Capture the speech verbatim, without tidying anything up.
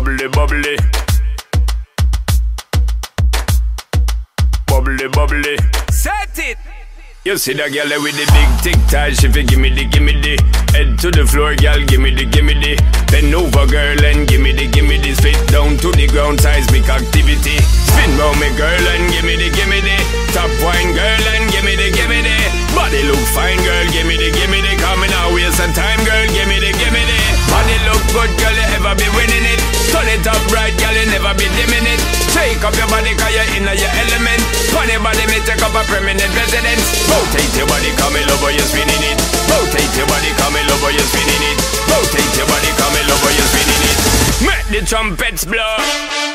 bubbly, bubbly, bubbly, bubbly. Set it. You see that girl with the big tic tac, she fi gimme the gimme the. Head to the floor, girl, gimme the gimme the. Bend over, girl, and gimme the gimme the. Spit down to the ground, seismic activity. Spin round me, girl, and gimme the gimme the. Top wine, girl, and gimme the gimme the. Body look fine, girl, gimme the gimme the. Coming out, waste some time, girl, gimme the gimme the. Body look good, girl, you ever be winning it. Turn it up right, girl, you never be dimming it. Shake up your body, cause you're in your element. Funny body, me take up a permanent residence. Rotate your body, come in over, you're spinning it. Rotate your body, come in over, you're spinning it. Rotate your body, come in over, you're spinning it. Make the trumpets blow.